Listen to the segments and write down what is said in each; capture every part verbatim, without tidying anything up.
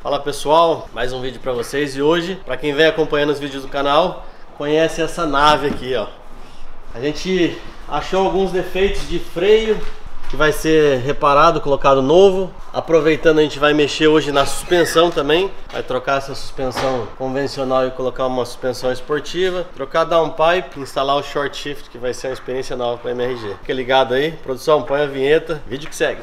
Fala pessoal, mais um vídeo pra vocês. E hoje, pra quem vem acompanhando os vídeos do canal, conhece essa nave aqui, ó. A gente achou alguns defeitos de freio que vai ser reparado, colocado novo. Aproveitando, a gente vai mexer hoje na suspensão também. Vai trocar essa suspensão convencional e colocar uma suspensão esportiva. Trocar downpipe, instalar o short shift, que vai ser uma experiência nova para M R G. Fica ligado aí, produção, põe a vinheta, vídeo que segue.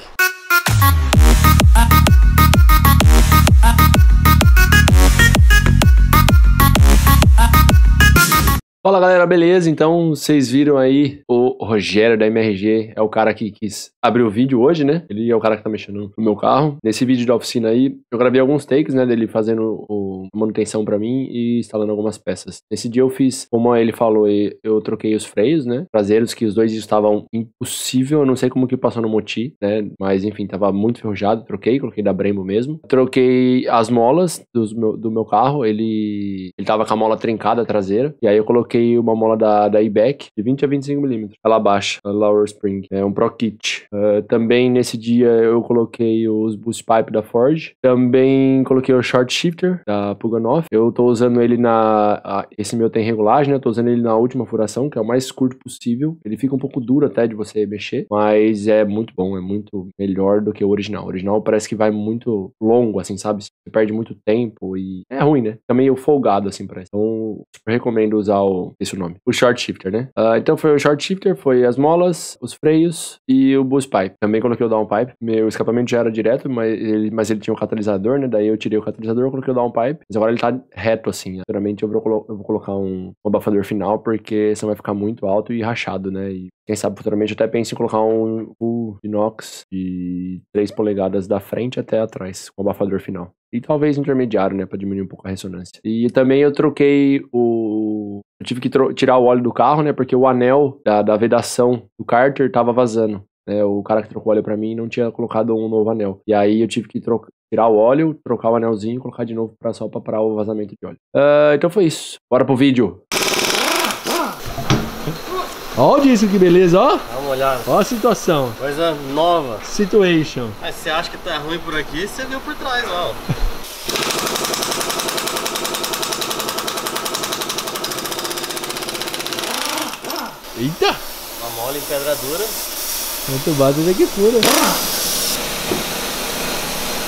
Fala galera, beleza? Então vocês viram aí o Rogério da M R G, é o cara que quis abrir o vídeo hoje, né? Ele é o cara que tá mexendo no meu carro. Nesse vídeo da oficina aí, eu gravei alguns takes, né, dele fazendo o manutenção pra mim e instalando algumas peças. Nesse dia eu fiz, como ele falou, eu troquei os freios, né, traseiros, que os dois estavam impossível, eu não sei como que passou no Moti, né, mas enfim, tava muito enferrujado, troquei, coloquei da Brembo mesmo. Troquei as molas do meu, do meu carro, ele, ele tava com a mola trincada, a traseira, e aí eu coloquei uma mola da, da Eibach de vinte a vinte e cinco milímetros, ela baixa, Lower Spring, é um Pro Kit. Uh, também nesse dia eu coloquei os Boost Pipe da Forge, também coloquei o Short Shifter da Puganoff. Eu tô usando ele na... A, esse meu tem regulagem, né? Eu tô usando ele na última furação, que é o mais curto possível. Ele fica um pouco duro até de você mexer, mas é muito bom, é muito melhor do que o original. O original parece que vai muito longo, assim, sabe? Você perde muito tempo e é ruim, né? Fica meio folgado, assim, parece. Então, super recomendo usar o esse é o nome, o Short Shifter, né? Uh, então foi o Short Shifter, foi as molas, os freios e o Boost Pipe. Também coloquei o Downpipe. Meu escapamento já era direto, mas ele, mas ele tinha um catalisador, né? Daí eu tirei o catalisador, coloquei o Downpipe. Mas agora ele tá reto, assim. Naturalmente eu vou, eu vou colocar um, um abafador final, porque senão vai ficar muito alto e rachado, né? E quem sabe futuramente eu até penso em colocar um, um inox de três polegadas da frente até atrás, com o abafador final. E talvez intermediário, né? Pra diminuir um pouco a ressonância. E também eu troquei o... Eu tive que tirar o óleo do carro, né? Porque o anel da, da vedação do cárter tava vazando. Né? O cara que trocou o óleo pra mim não tinha colocado um novo anel. E aí eu tive que trocar... tirar o óleo, trocar o anelzinho e colocar de novo pra, só pra parar o vazamento de óleo. Uh, então foi isso. Bora pro vídeo! Olha o disco, que beleza, ó. Dá uma olhada. Ó a situação. Coisa nova. Situation. Mas você acha que tá ruim por aqui, você viu por trás, ó. Eita! Uma mola em pedra dura. Muito básico daqui pura.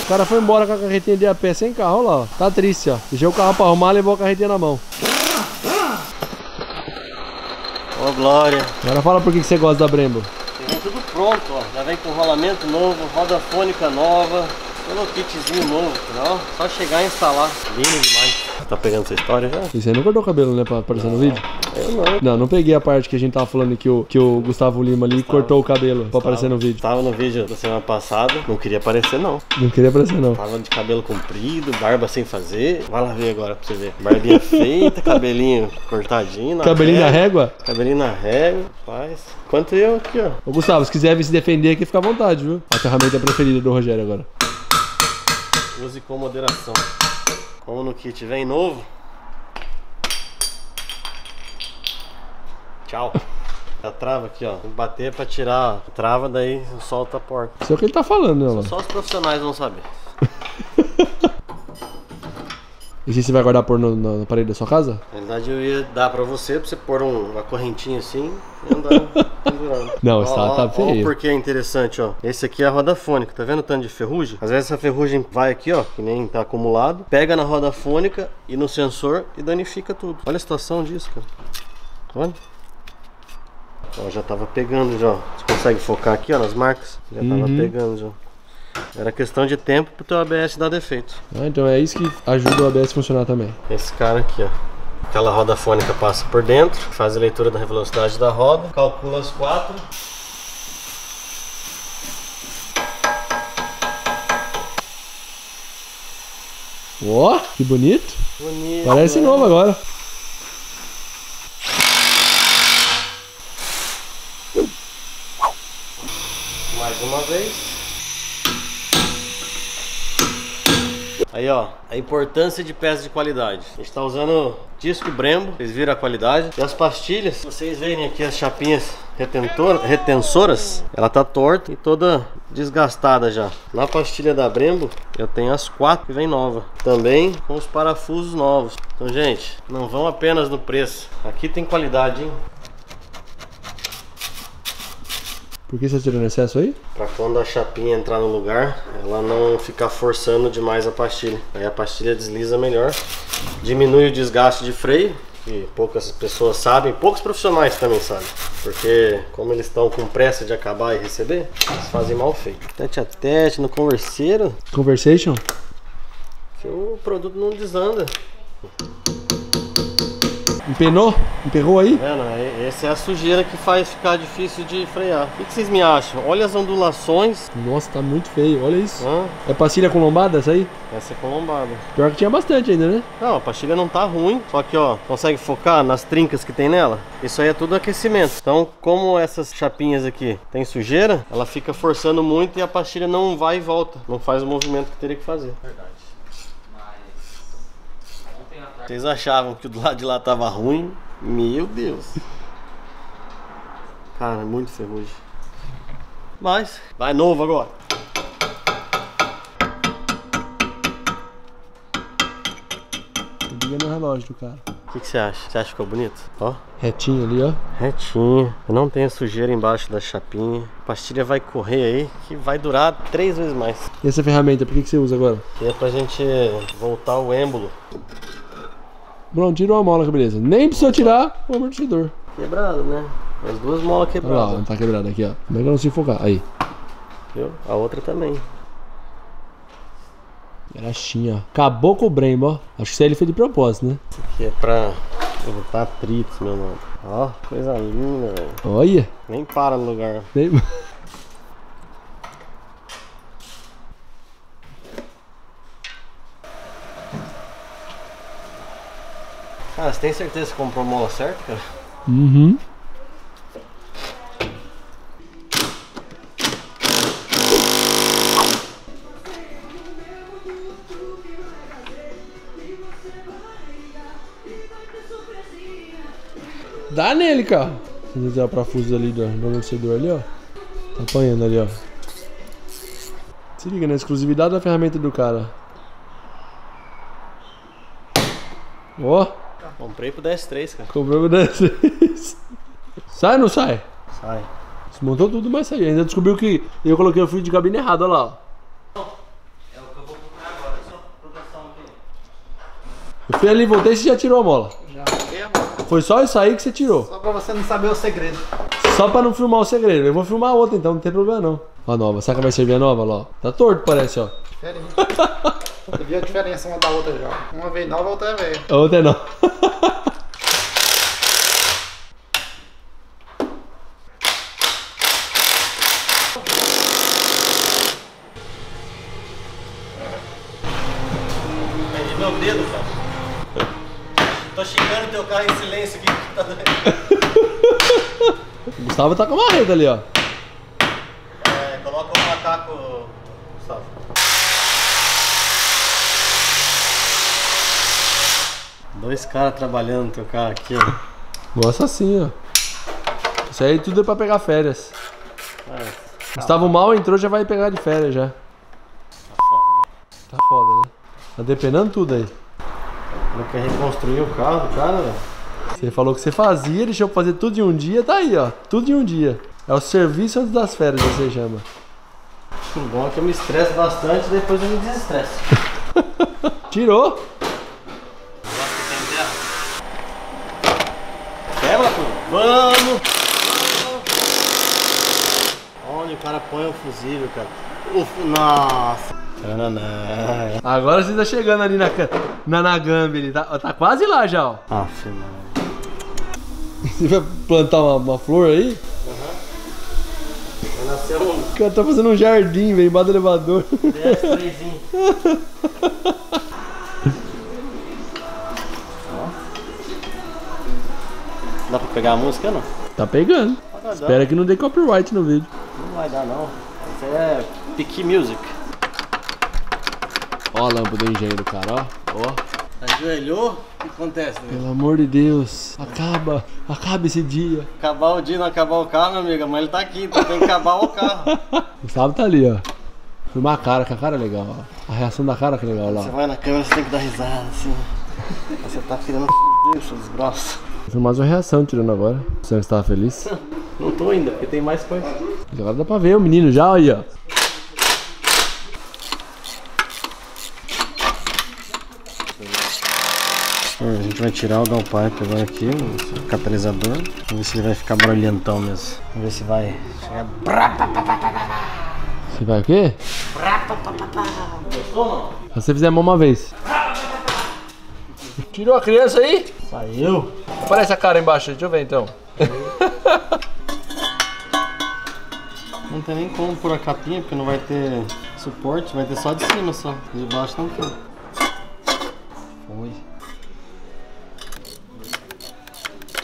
O cara foi embora com a carretinha de a pé sem carro, ó lá, ó. Tá triste, ó. Deixou o carro pra arrumar, levou a carretinha na mão. Ô, glória. Agora fala por que você gosta da Brembo. Vem tudo pronto, ó. Já vem com rolamento novo, roda fônica nova, todo kitzinho novo, ó. Só chegar e instalar. Lindo demais. Tá pegando essa história já? Isso aí não cortou o cabelo, né, pra aparecer não, no vídeo? Eu não. Não, não peguei a parte que a gente tava falando que o, que o Gustavo Lima ali estava, cortou o cabelo pra estava, aparecer no vídeo. Tava no vídeo da semana passada, não queria aparecer não. Não queria aparecer não. Tava de cabelo comprido, barba sem fazer. Vai lá ver agora pra você ver. Barbinha feita, cabelinho cortadinho. Na cabelinho régua, na régua? Cabelinho na régua, rapaz. Quanto eu aqui, ó. Ô Gustavo, se quiser vir se defender aqui, fica à vontade, viu? A ferramenta preferida do Rogério agora. Use com moderação. Como no kit vem novo. Tchau. A trava aqui, ó. Tem que bater pra tirar a trava, daí solta a porca. Isso é o que ele tá falando, né, mano? Só os profissionais vão saber. E se você vai guardar pôr no, no, na parede da sua casa? Na verdade eu ia dar pra você, pra você pôr um, uma correntinha assim e andar. Não, está tá feio. Olha porque é interessante, ó. Esse aqui é a roda fônica, tá vendo o tanto de ferrugem? Às vezes essa ferrugem vai aqui, ó, que nem tá acumulado, pega na roda fônica e no sensor e danifica tudo. Olha a situação disso, cara. Olha. Ó, já tava pegando já. Você consegue focar aqui, ó, nas marcas? Já tava uhum. pegando já. Era questão de tempo pro teu A B S dar defeito. Ah, então é isso que ajuda o A B S a funcionar também. Esse cara aqui, ó. Aquela roda fônica passa por dentro, faz a leitura da velocidade da roda, calcula as quatro. Ó, que bonito. Bonito. Parece novo agora. Mais uma vez. Aí, ó, a importância de peças de qualidade. A gente tá usando disco Brembo, vocês viram a qualidade. E as pastilhas, vocês veem aqui as chapinhas retentor, retensoras, ela tá torta e toda desgastada já. Na pastilha da Brembo, eu tenho as quatro que vem nova. Também com os parafusos novos. Então, gente, não vão apenas no preço. Aqui tem qualidade, hein? Por que você tirou o excesso aí? Pra quando a chapinha entrar no lugar, ela não ficar forçando demais a pastilha. Aí a pastilha desliza melhor, diminui o desgaste de freio, que poucas pessoas sabem, poucos profissionais também sabem. Porque como eles estão com pressa de acabar e receber, eles fazem mal feito. Tete a tete no converseiro. Conversation? Que o produto não desanda. Empenou? Emperrou aí? É, não, essa é a sujeira que faz ficar difícil de frear. O que, que vocês me acham? Olha as ondulações. Nossa, tá muito feio, olha isso. Hã? É pastilha com lombada essa aí? Essa é com lombada. Pior que tinha bastante ainda, né? Não, a pastilha não tá ruim. Só que, ó, consegue focar nas trincas que tem nela? Isso aí é tudo aquecimento. Então, como essas chapinhas aqui tem sujeira, ela fica forçando muito e a pastilha não vai e volta. Não faz o movimento que teria que fazer. Verdade. Vocês achavam que o do lado de lá tava ruim? Meu Deus! Cara, muito ferrugem. Mas, vai novo agora. Tô ligando o relógio do cara. O que, que você acha? Você acha que ficou bonito? Ó. Retinho ali, ó. Retinho. Eu não tenho sujeira embaixo da chapinha. A pastilha vai correr aí, que vai durar três vezes mais. E essa ferramenta, por que, que você usa agora? Que é pra gente voltar o êmbolo. Bruno, tirou a mola, que beleza. Nem precisou tirar o amortecedor. Quebrado, né? As duas molas quebradas. Olha lá, tá quebrado aqui, ó. Melhor não se focar. Aí. Viu? A outra também. Graxinha, ó. Acabou com o Brembo, ó. Acho que isso aí ele fez de propósito, né? Isso aqui é pra evitar atritos, meu mano. Ó, coisa linda, velho. Olha. Nem para no lugar. Nem... Ah, você tem certeza que comprou a mola certa, cara? Uhum. Dá nele, cara. Vocês viram o parafuso ali do amortecedor ali, ó. Tá apanhando ali, ó. Se liga na exclusividade da ferramenta do cara. Ó. Comprei pro dez três, cara. Comprei pro dez três. Sai ou não sai? Sai. Desmontou tudo, mas saiu. Ainda descobriu que eu coloquei o fio de cabine errado, olha lá. Ó. É o que eu vou procurar agora, é só proteção aqui. Eu fui ali, voltei e você já tirou a mola. Já peguei a mola. Foi só isso aí que você tirou. Só pra você não saber o segredo. Só pra não filmar o segredo. Eu vou filmar a outra, então não tem problema não. Ó a nova, saca, vai servir a nova, ó. Tá torto, parece, ó. Diferente. Eu vi a diferença uma da outra já. Uma vez nova, a outra é velha. A outra é nova. Perdi meu dedo, cara. Tô xingando teu carro em silêncio aqui. Tá doendo. O Gustavo tá com uma rede ali, ó. É, coloca o macaco, Gustavo. Dois caras trabalhando no teu carro aqui, ó. Gosta assim, ó. Isso aí tudo é pra pegar férias. É. Gustavo mal entrou, já vai pegar de férias já. Tá foda, né? Tá foda, né? Tá depenando tudo aí. Ele quer reconstruir o carro do cara, velho. Você falou que você fazia, deixou eu fazer tudo em um dia, tá aí, ó. Tudo em um dia. É o serviço antes das férias, você chama. O bom é que eu me estresso bastante, depois eu me desestresso. Tirou? Vamos! Olha, o cara põe o fusível, cara. Uf, nossa! Tanana. Agora você tá chegando ali na, na, na Gambi, ele tá, tá quase lá já, ó. Aff, mano. Você vai plantar uma, uma flor aí? Aham. Uhum. Vai nascer um... O cara tá fazendo um jardim, velho, embaixo do elevador. dez, trezinho. Dá pra pegar a música, não? Tá pegando. Ah, espera que não dê copyright no vídeo. Não vai dar, não. Isso é Piqui Music. Ó a lâmpada do engenheiro, cara, ó, ó. Ajoelhou? O que acontece, né? Pelo amor de Deus, acaba, acaba esse dia. Acabar o dia, não acabar o carro, minha amiga, mas ele tá aqui, então tem que acabar o carro. O Sábio tá ali, ó. Filmar a cara, que a cara é legal, ó. A reação da cara que é legal lá. Você vai na câmera, você tem que dar risada, assim. Você tá tirando f***, seus braços. Foi mais uma reação tirando agora. Você não estava feliz? Não tô ainda, porque tem mais coisa. Agora dá pra ver o menino já, aí, ó. A gente vai tirar o downpipe agora aqui, o catalisador. Vamos ver se ele vai ficar barulhentão mesmo. Vamos ver se vai chegar... Se vai o quê? Gostou, mano? Se você fizer a mão uma vez. Tirou a criança aí? Saiu. Aparece a cara embaixo, deixa eu ver então. Não tem nem como pôr a capinha, porque não vai ter suporte, vai ter só de cima só. De baixo não tem. Foi.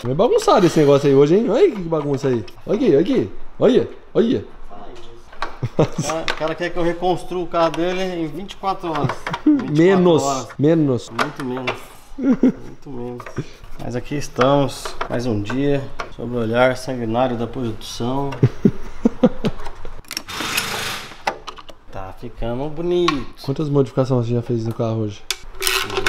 Meio bagunçado esse negócio aí hoje, hein? Olha que bagunça aí. Olha aqui, olha aqui. Olha, olha. O cara quer que eu reconstrua o carro dele em vinte e quatro horas. vinte e quatro menos, horas. Menos. Muito menos. Muito menos. Mas aqui estamos, mais um dia, sob o olhar sanguinário da produção. Tá ficando bonito. Quantas modificações você já fez no carro hoje?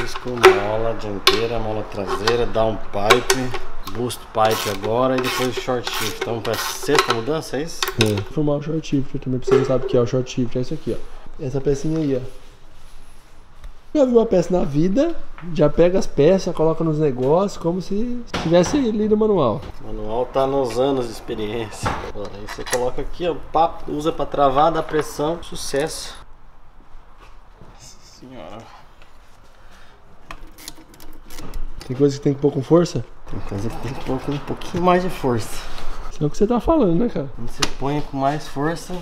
Disco, mola dianteira, mola traseira, downpipe, boost pipe agora e depois short shift. Então para sexta mudança, é isso? É, vou formar o short shift também, pra vocês saberem o que é o short shift, é isso aqui, ó. Essa pecinha aí, ó. Já viu uma peça na vida, já pega as peças, coloca nos negócios, como se tivesse lido o manual. O manual tá nos anos de experiência. Agora, aí você coloca aqui, ó, papo, usa pra travar, dá pressão, sucesso. Nossa senhora. Tem coisa que tem que pôr com força? Tem coisa que tem que pôr com um pouquinho mais de força. Isso é o que você tá falando, né, cara? Você põe com mais força,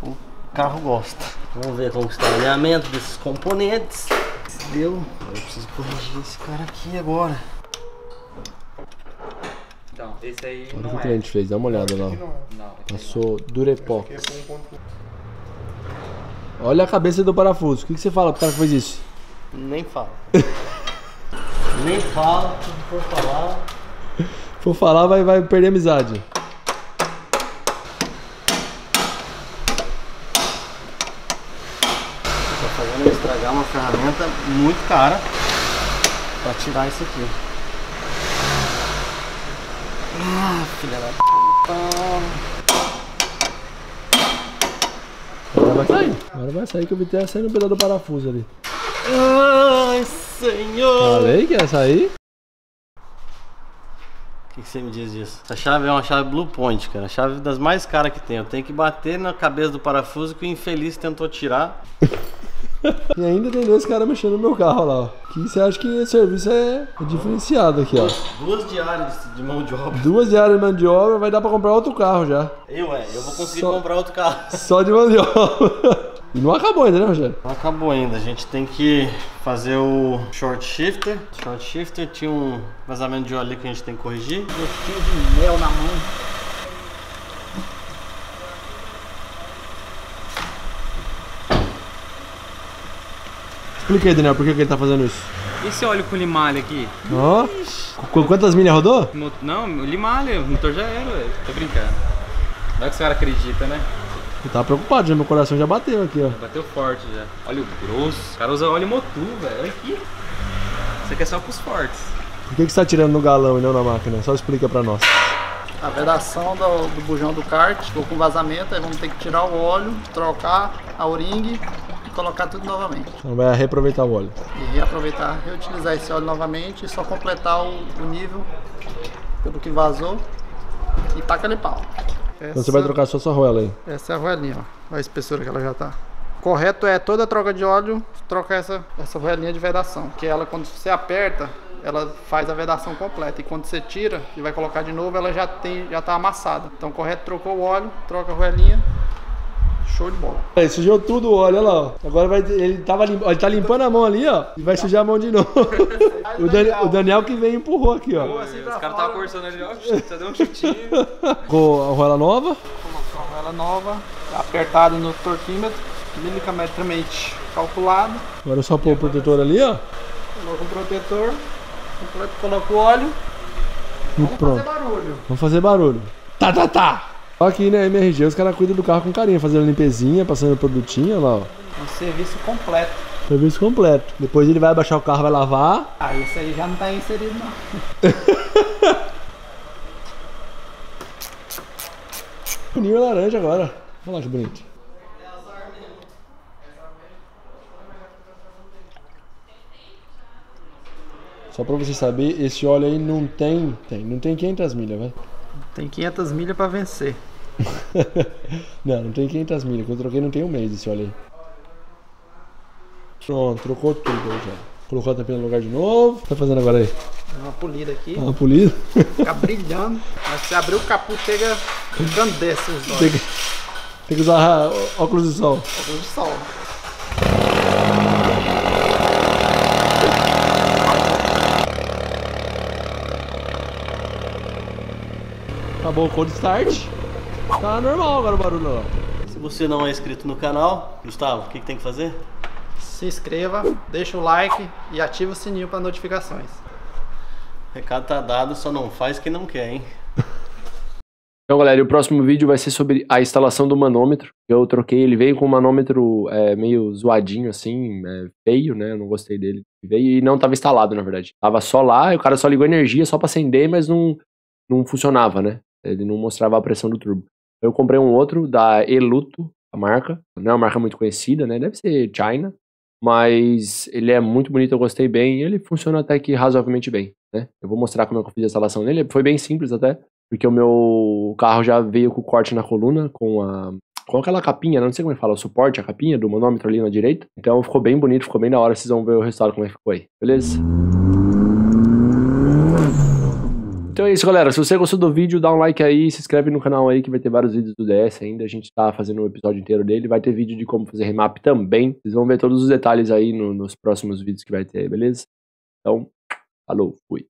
o carro gosta. Vamos ver como está o alinhamento desses componentes. Deu. Eu preciso corrigir esse cara aqui agora. Então, esse aí. Olha o que o cliente fez, dá uma olhada lá. Passou Durepox. Olha a cabeça do parafuso. O que você fala pro cara que fez isso? Nem fala. Nem fala. Se for falar. Se for falar, vai, vai perder a amizade. Estragar uma ferramenta muito cara pra tirar isso aqui. Ah, filha da p. Agora vai sair. Agora vai sair que eu vi até sair no pedaço do parafuso ali. Ai, senhor! Falei que ia sair. O que, que você me diz disso? Essa chave é uma chave Blue Point, cara. A chave das mais caras que tem. Eu tenho que bater na cabeça do parafuso que o infeliz tentou tirar. E ainda tem dois caras mexendo no meu carro lá, ó. Que você acha que o serviço é diferenciado aqui, ó. Duas diárias de mão de obra. Duas diárias de mão de obra, vai dar pra comprar outro carro já. Eu, é, eu vou conseguir só, comprar outro carro. Só de mão de obra. E não acabou ainda, né, Rogério? Não acabou ainda, a gente tem que fazer o short shifter. Short shifter tinha um vazamento de óleo ali que a gente tem que corrigir. Gostinho de mel na mão. Explica aí, Daniel, por que, que ele tá fazendo isso? Esse óleo com limalha aqui. Ó. Oh. Quantas milhas rodou? Mot não, limalha, o motor já era, velho. Tô brincando. Não é que os caras acreditam, né? Eu tava preocupado, já, meu coração já bateu aqui, ó. Bateu forte já. Óleo grosso. O cara usa óleo Motul, velho. Olha aqui. Isso aqui é só pros fortes. Por que, que você tá tirando no galão e não na máquina? Só explica pra nós. A vedação do, do bujão do kart ficou com vazamento, aí vamos ter que tirar o óleo, trocar a O-ring e colocar tudo novamente. Então vai reaproveitar o óleo. E reaproveitar, reutilizar esse óleo novamente e só completar o, o nível pelo que vazou e taca-lhe pau. Essa, então você vai trocar só essa arruela aí? Essa é a arruelinha, ó. Olha a espessura que ela já tá. Correto é toda troca de óleo, troca essa, essa arruelinha de vedação, que ela quando você aperta, ela faz a vedação completa, e quando você tira e vai colocar de novo, ela já tem, já tá amassada. Então correto, trocou o óleo, troca a roelinha, show de bola. É, sujou tudo o óleo, olha lá, ó. Agora vai, ele, tava limpo, ele tá limpando a mão ali, ó, e vai sujar a mão de novo. O, Dan, o Daniel que veio empurrou aqui, ó. Pô, assim os caras estavam forçando ali, ó, só deu um chutinho. Com a roela nova. Colocou a roela nova, apertado no torquímetro. milimetricamente calculado. Agora eu só pôr o protetor ali, ó. Coloco o protetor, coloco o óleo. E vamos pronto. Fazer barulho. Vamos fazer barulho. Tá, tá, tá. Aqui na M R G os caras cuidam do carro com carinho, fazendo limpezinha, passando produtinho, lá, ó. Um serviço completo. Serviço completo. Depois ele vai abaixar o carro, vai lavar. Ah, isso aí já não tá inserido, não. Ninho laranja agora. Olha lá que bonito. Só pra você saber, esse óleo aí não tem... tem não tem quinhentas milhas, velho. Tem quinhentas milhas pra vencer. Não, não tem quinhentas milhas. Quando eu troquei não tem um mês esse óleo aí. Pronto, trocou tudo aí já. Colocou a tampinha no lugar de novo. O que tá fazendo agora aí? Dá uma polida aqui. Dá uma polida. Fica brilhando. Mas se abrir o capô, chega... grandece os olhos. Tem que, tem que usar óculos de sol. Óculos de sol. Acabou o cold start, tá normal agora o barulho. Se você não é inscrito no canal, Gustavo, o que, que tem que fazer? Se inscreva, deixa o like e ativa o sininho para notificações. O recado tá dado, só não faz quem não quer, hein? Então galera, o próximo vídeo vai ser sobre a instalação do manômetro. Eu troquei, ele veio com um manômetro é, meio zoadinho assim, é, feio, né, eu não gostei dele. Veio e não tava instalado na verdade. Tava só lá, o cara só ligou energia só pra acender, mas não, não funcionava, né. Ele não mostrava a pressão do turbo. Eu comprei um outro da Eluto, a marca. Não é uma marca muito conhecida, né, deve ser China. Mas ele é muito bonito, eu gostei bem. Ele funciona até que razoavelmente bem, né. Eu vou mostrar como é que eu fiz a instalação dele, foi bem simples até. Porque o meu carro já veio com corte na coluna, com, a, com aquela capinha, não sei como é que fala, o suporte, a capinha do manômetro ali na direita. Então ficou bem bonito, ficou bem da hora, vocês vão ver o resultado como é que ficou aí, beleza? Então é isso galera, se você gostou do vídeo, dá um like aí, se inscreve no canal aí que vai ter vários vídeos do D S ainda, a gente tá fazendo um episódio inteiro dele, vai ter vídeo de como fazer remap também, vocês vão ver todos os detalhes aí no, nos próximos vídeos que vai ter, beleza? Então, falou, fui!